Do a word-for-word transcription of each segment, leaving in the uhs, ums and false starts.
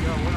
What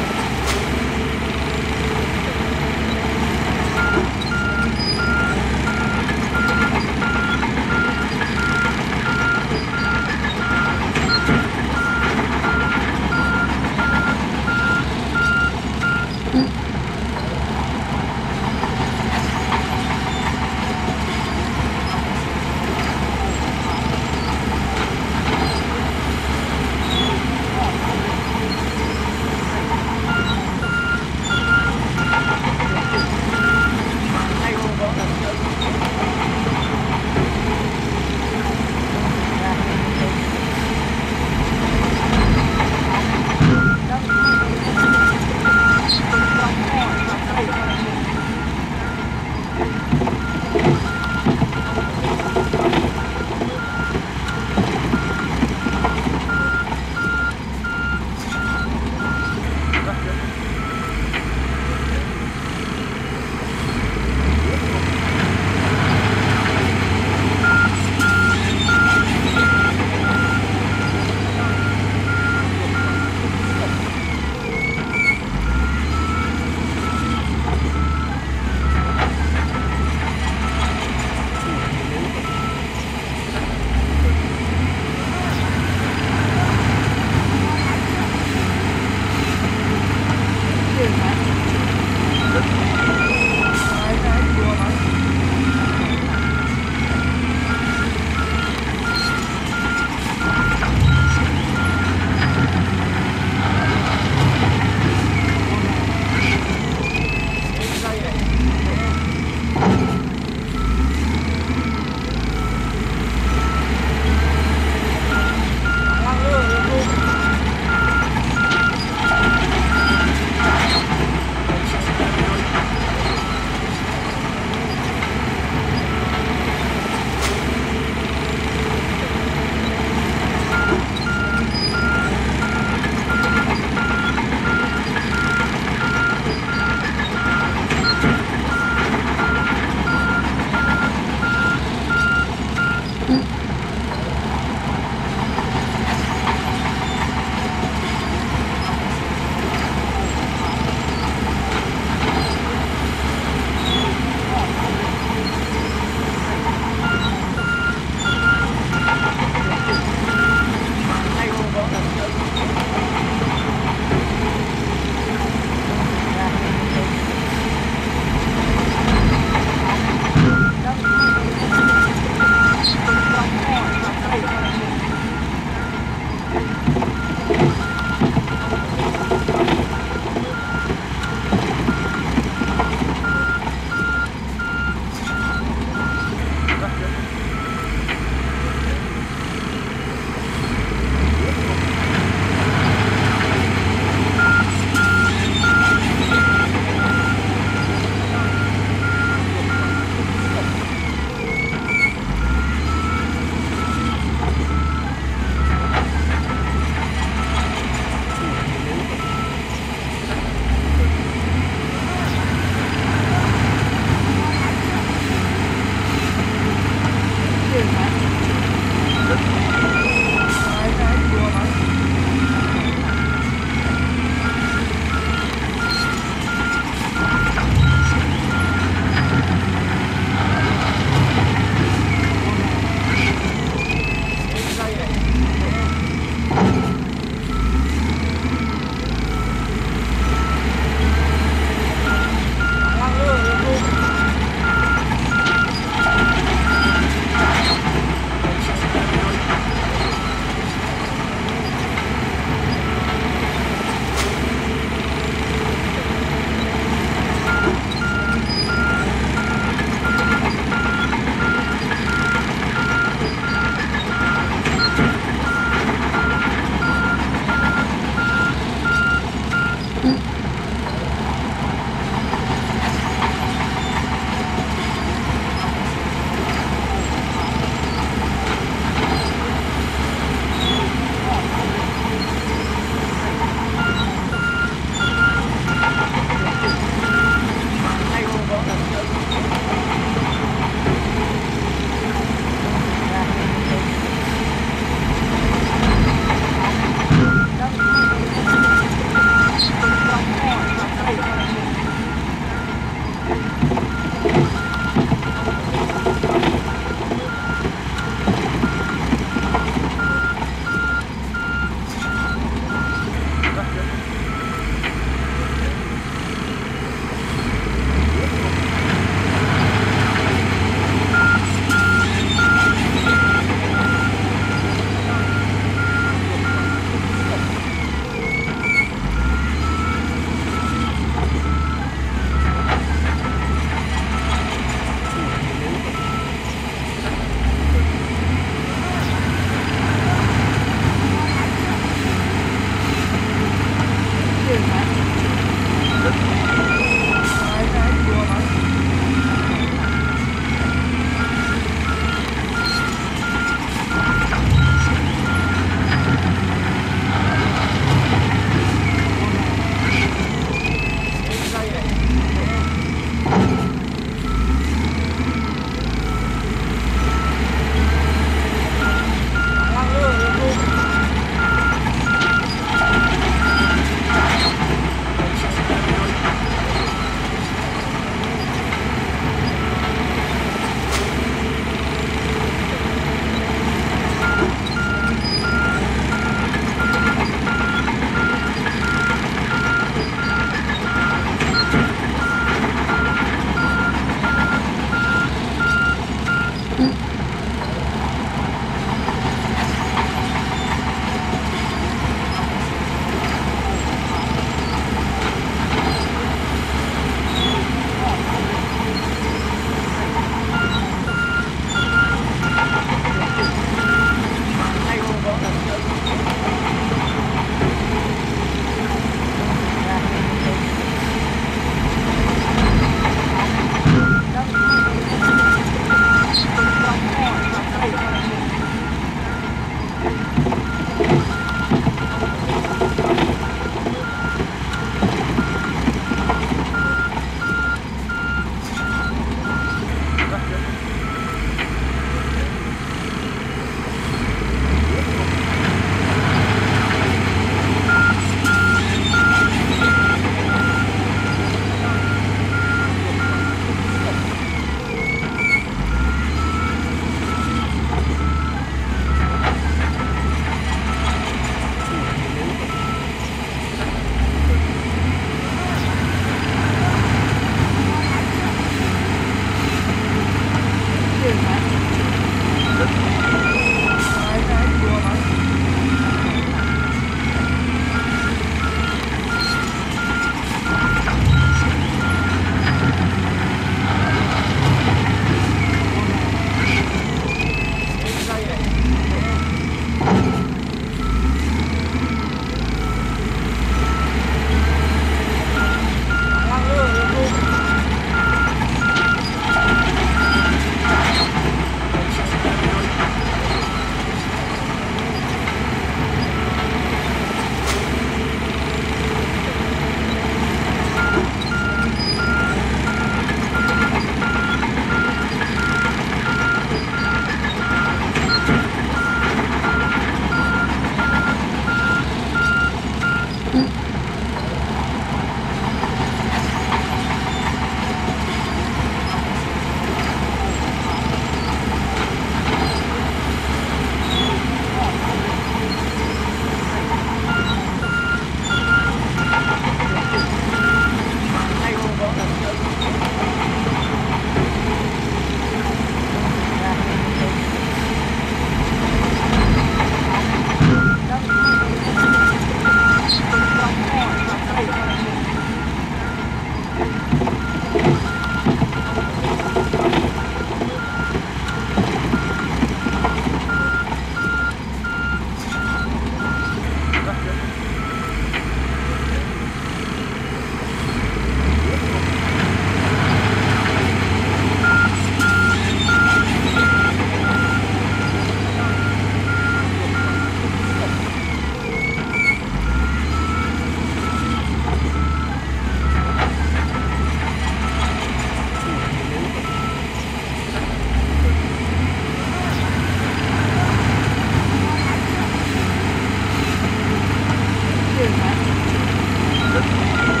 Thank you.